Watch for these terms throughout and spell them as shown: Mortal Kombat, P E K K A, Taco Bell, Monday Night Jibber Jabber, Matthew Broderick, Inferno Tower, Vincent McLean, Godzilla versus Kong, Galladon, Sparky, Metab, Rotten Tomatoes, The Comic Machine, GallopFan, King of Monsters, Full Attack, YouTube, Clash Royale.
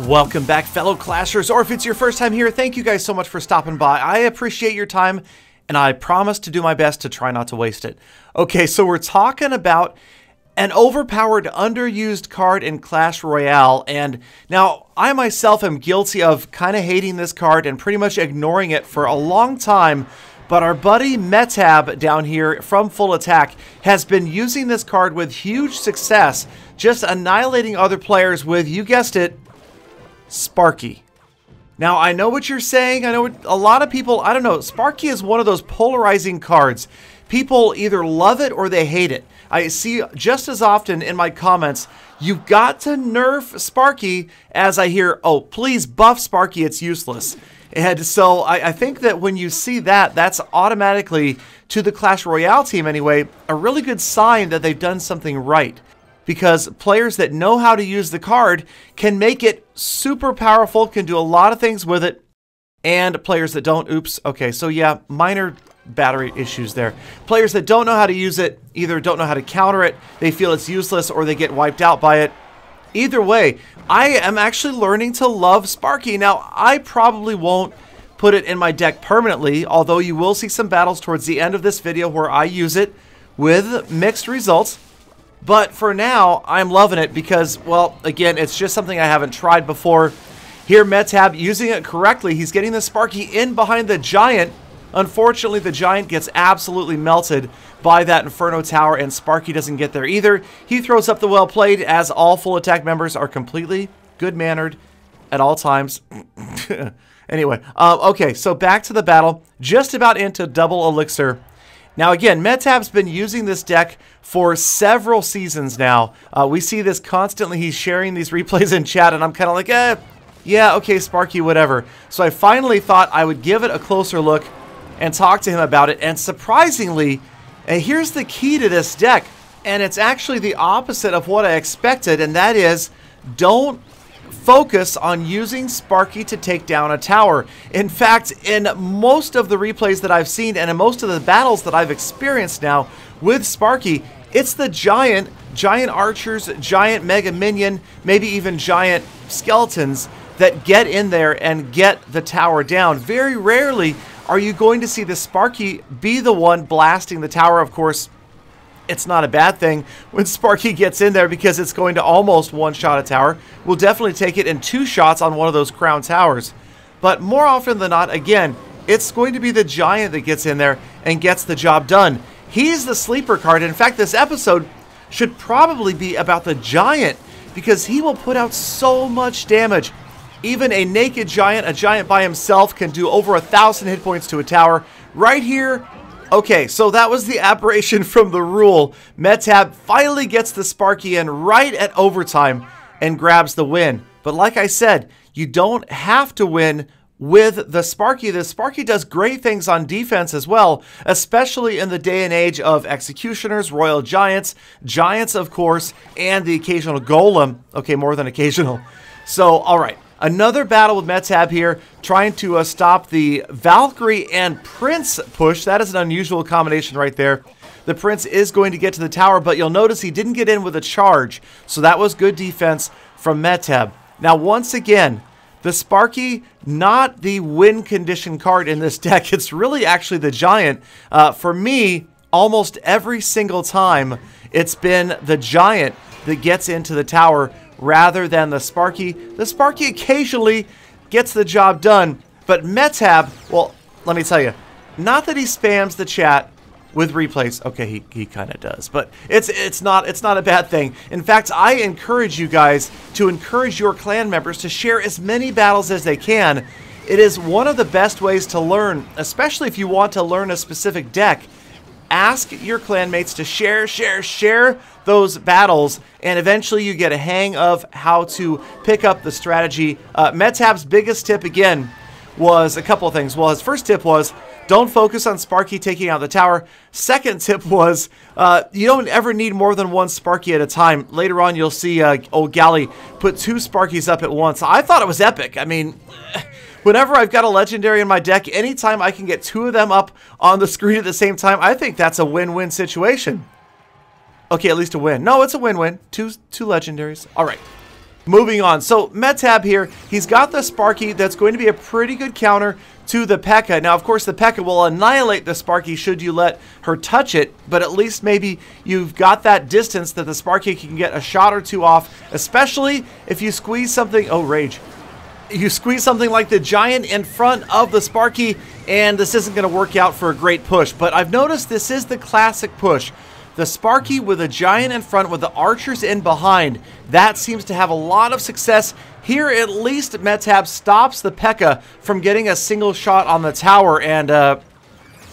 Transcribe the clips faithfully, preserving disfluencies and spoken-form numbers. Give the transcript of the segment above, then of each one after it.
Welcome back, fellow Clashers, or if it's your first time here, thank you guys so much for stopping by. I appreciate your time, and I promise to do my best to try not to waste it. Okay, so we're talking about an overpowered, underused card in Clash Royale, and now I myself am guilty of kind of hating this card and pretty much ignoring it for a long time, but our buddy Metab down here from Full Attack has been using this card with huge success, just annihilating other players with, you guessed it, Sparky. Now, I know what you're saying. I know what, a lot of people, I don't know, Sparky is one of those polarizing cards. People either love it or they hate it. I see just as often in my comments, you've got to nerf Sparky, as I hear, oh, please buff Sparky, it's useless. And so I, I think that when you see that, that's automatically, to the Clash Royale team anyway, a really good sign that they've done something right. Because players that know how to use the card can make it super powerful, can do a lot of things with it, and players that don't, oops, okay, so yeah, minor battery issues there. Players that don't know how to use it either don't know how to counter it, they feel it's useless, or they get wiped out by it. Either way, I am actually learning to love Sparky. Now, I probably won't put it in my deck permanently, although you will see some battles towards the end of this video where I use it with mixed results. But for now, I'm loving it because, well, again, it's just something I haven't tried before. Here, Metab using it correctly. He's getting the Sparky in behind the Giant. Unfortunately, the Giant gets absolutely melted by that Inferno Tower, and Sparky doesn't get there either. He throws up the well played, as all Full Attack members are completely good-mannered at all times. Anyway, uh, okay, so back to the battle. Just about into double elixir. Now again, Metab's been using this deck for several seasons now. Uh, we see this constantly. He's sharing these replays in chat, and I'm kind of like, eh, yeah, okay, Sparky, whatever. So I finally thought I would give it a closer look and talk to him about it. And surprisingly, and here's the key to this deck, and it's actually the opposite of what I expected, and that is, don't focus on using Sparky to take down a tower. In fact, in most of the replays that I've seen and in most of the battles that I've experienced now with Sparky, it's the giant, giant archers, giant mega minion, maybe even giant skeletons that get in there and get the tower down. Very rarely are you going to see the Sparky be the one blasting the tower. Of course, it's not a bad thing when Sparky gets in there because it's going to almost one-shot a tower. We'll definitely take it in two shots on one of those crown towers. But more often than not, again, it's going to be the Giant that gets in there and gets the job done. He's the sleeper card. In fact, this episode should probably be about the Giant because he will put out so much damage. Even a naked Giant, a Giant by himself, can do over a thousand hit points to a tower. Right here, okay, so that was the aberration from the rule. Metab finally gets the Sparky in right at overtime and grabs the win. But like I said, you don't have to win with the Sparky. The Sparky does great things on defense as well, especially in the day and age of Executioners, Royal Giants, Giants, of course, and the occasional Golem. Okay, more than occasional. So, all right. Another battle with Metab here, trying to uh, stop the Valkyrie and Prince push. That is an unusual combination right there. The Prince is going to get to the tower, but you'll notice he didn't get in with a charge. So that was good defense from Metab. Now, once again, the Sparky, not the win condition card in this deck. It's really actually the Giant. Uh, for me, almost every single time, it's been the Giant that gets into the tower rather than the Sparky. The Sparky occasionally gets the job done, but Metab, well, let me tell you, not that he spams the chat with replays. Okay, he, he kind of does, but it's it's not it's not a bad thing. In fact, I encourage you guys to encourage your clan members to share as many battles as they can. It is one of the best ways to learn, especially if you want to learn a specific deck. Ask your clanmates to share, share, share those battles, and eventually you get a hang of how to pick up the strategy. Uh, Metab's biggest tip, again, was a couple of things. Well, his first tip was, don't focus on Sparky taking out the tower. Second tip was, uh, you don't ever need more than one Sparky at a time. Later on, you'll see uh, old Gally put two Sparkies up at once. I thought it was epic. I mean... Whenever I've got a legendary in my deck, anytime I can get two of them up on the screen at the same time, I think that's a win-win situation. Okay, at least a win. No, it's a win-win. Two, two legendaries. All right. Moving on, so Metab here, he's got the Sparky that's going to be a pretty good counter to the P E K K A. Now, of course, the P E K K A will annihilate the Sparky should you let her touch it, but at least maybe you've got that distance that the Sparky can get a shot or two off, especially if you squeeze something, oh, rage. You squeeze something like the Giant in front of the Sparky, and this isn't going to work out for a great push, but I've noticed this is the classic push. The Sparky with a Giant in front with the Archers in behind. That seems to have a lot of success. Here at least Metab stops the P E K K A from getting a single shot on the tower, and uh,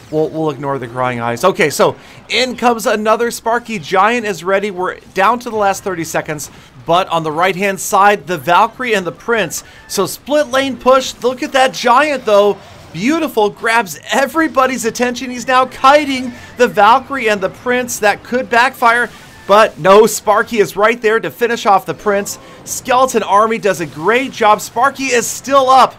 we'll, we'll ignore the crying eyes. Okay, so in comes another Sparky. Giant is ready. We're down to the last thirty seconds. But on the right-hand side, the Valkyrie and the Prince. So split lane push. Look at that Giant though. Beautiful, grabs everybody's attention. He's now kiting the Valkyrie and the Prince. That could backfire, but no, Sparky is right there to finish off the Prince. Skeleton Army does a great job. Sparky is still up,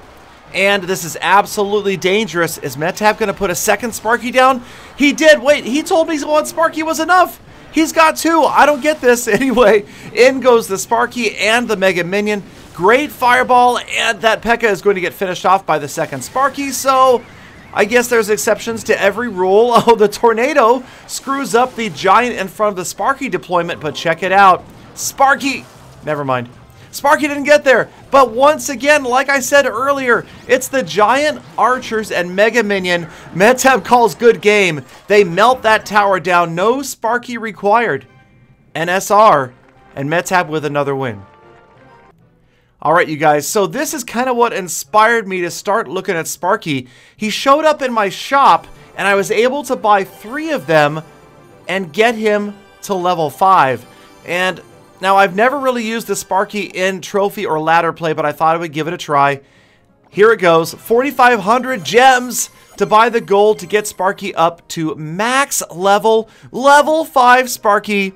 and this is absolutely dangerous. Is Metab going to put a second Sparky down? He did. Wait, he told me one Sparky was enough. He's got two. I don't get this. Anyway, in goes the Sparky and the Mega Minion. Great fireball, and that P E K K A is going to get finished off by the second Sparky, so I guess there's exceptions to every rule. Oh, the tornado screws up the Giant in front of the Sparky deployment, but check it out. Sparky, never mind. Sparky didn't get there, but once again, like I said earlier, it's the Giant, Archers, and Mega Minion. Metab calls good game. They melt that tower down, no Sparky required. N S R, and Metab with another win. Alright you guys, so this is kind of what inspired me to start looking at Sparky. He showed up in my shop, and I was able to buy three of them and get him to level five. And now I've never really used the Sparky in trophy or ladder play, but I thought I would give it a try. Here it goes, forty-five hundred gems to buy the gold to get Sparky up to max level, level five Sparky.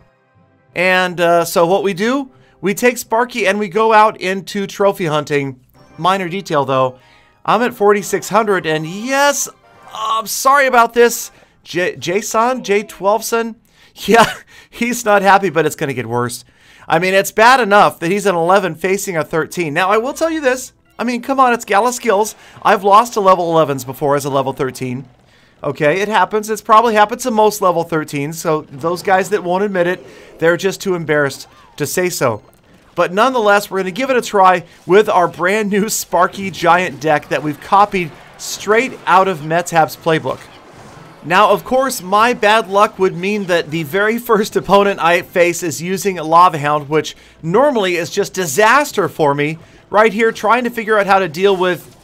And uh, so what we do? We take Sparky and we go out into trophy hunting. Minor detail though, I'm at forty-six hundred, and yes, I'm sorry about this. J Jason, J twelveson, yeah, he's not happy, but it's going to get worse. I mean, it's bad enough that he's an eleven facing a thirteen. Now, I will tell you this. I mean, come on, it's Gala Skills. I've lost to level elevens before as a level thirteen. Okay, it happens. It's probably happened to most level thirteens, so those guys that won't admit it, they're just too embarrassed to say so. But nonetheless, we're going to give it a try with our brand new Sparky Giant deck that we've copied straight out of Metab's playbook. Now, of course, my bad luck would mean that the very first opponent I face is using Lava Hound, which normally is just disaster for me. Right here, trying to figure out how to deal with,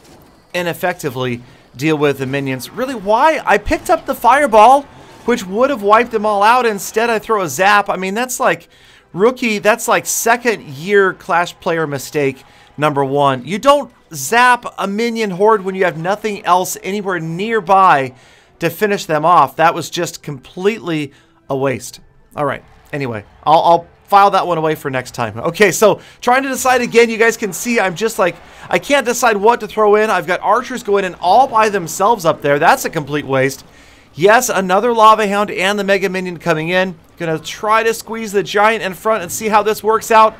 ineffectively deal with the minions. Really, why? I picked up the Fireball, which would have wiped them all out. Instead, I throw a Zap. I mean, that's like... Rookie, that's like second year Clash player mistake number one. You don't zap a minion horde when you have nothing else anywhere nearby to finish them off. That was just completely a waste. All right, anyway, I'll, I'll file that one away for next time. Okay, so trying to decide again, you guys can see I'm just like, I can't decide what to throw in. I've got Archers going in all by themselves up there. That's a complete waste. Yes, another Lava Hound and the Mega Minion coming in. Gonna try to squeeze the Giant in front and see how this works out.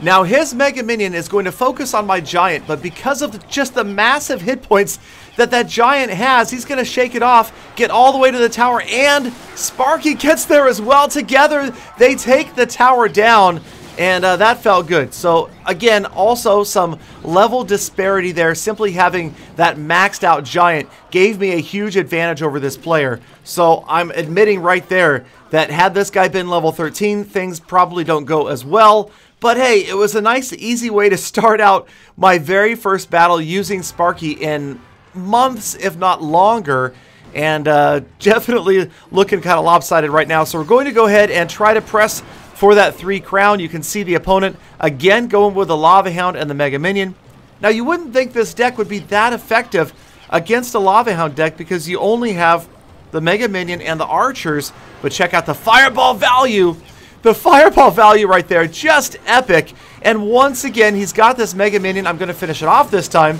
Now his Mega Minion is going to focus on my Giant, but because of the, just the massive hit points that that Giant has, he's gonna shake it off, get all the way to the tower, and Sparky gets there as well. Together, they take the tower down, and uh, that felt good. So again, also some level disparity there. Simply having that maxed out Giant gave me a huge advantage over this player. So I'm admitting right there that had this guy been level thirteen, things probably don't go as well. But hey, it was a nice, easy way to start out my very first battle using Sparky in months, if not longer. And uh, definitely looking kind of lopsided right now. So we're going to go ahead and try to press for that three crown. You can see the opponent again going with the Lava Hound and the Mega Minion. Now you wouldn't think this deck would be that effective against the Lava Hound deck because you only have the Mega Minion and the Archers, but check out the Fireball value. The Fireball value right there, just epic. And once again, he's got this Mega Minion. I'm going to finish it off this time.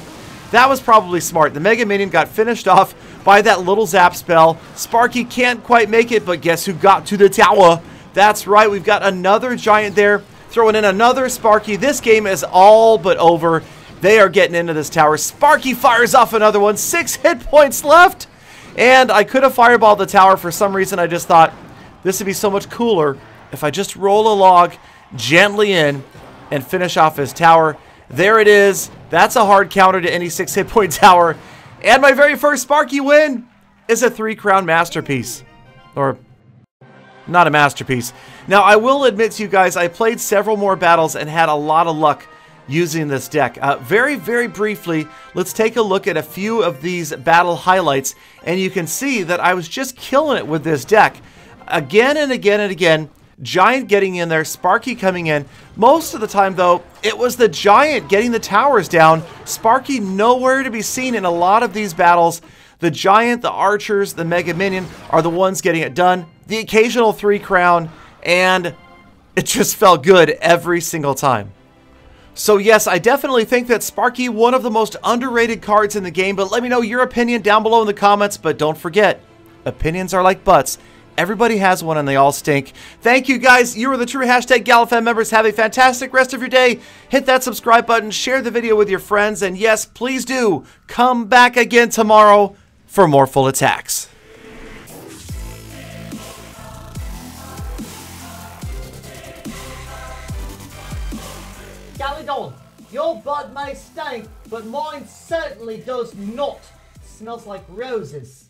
That was probably smart. The Mega Minion got finished off by that little zap spell. Sparky can't quite make it, but guess who got to the tower? That's right, we've got another Giant there throwing in another Sparky. This game is all but over. They are getting into this tower. Sparky fires off another one. Six hit points left. And I could have fireballed the tower. For some reason, I just thought this would be so much cooler if I just roll a log gently in and finish off his tower. There it is. That's a hard counter to any six hit point tower. And my very first Sparky win is a three crown masterpiece. Or not a masterpiece. Now, I will admit to you guys, I played several more battles and had a lot of luck using this deck. Uh, very, very briefly, let's take a look at a few of these battle highlights, and you can see that I was just killing it with this deck. Again and again and again, Giant getting in there, Sparky coming in. Most of the time, though, it was the Giant getting the towers down. Sparky nowhere to be seen in a lot of these battles. The Giant, the Archers, the Mega Minion are the ones getting it done. The occasional three crown, and it just felt good every single time. So yes, I definitely think that Sparky, one of the most underrated cards in the game, but let me know your opinion down below in the comments. But don't forget, opinions are like butts. Everybody has one and they all stink. Thank you guys. You are the true hashtag GallopFan members. Have a fantastic rest of your day. Hit that subscribe button, share the video with your friends, and yes, please do come back again tomorrow for more Full Attacks. Galladon, your bud may stink, but mine certainly does not. It smells like roses.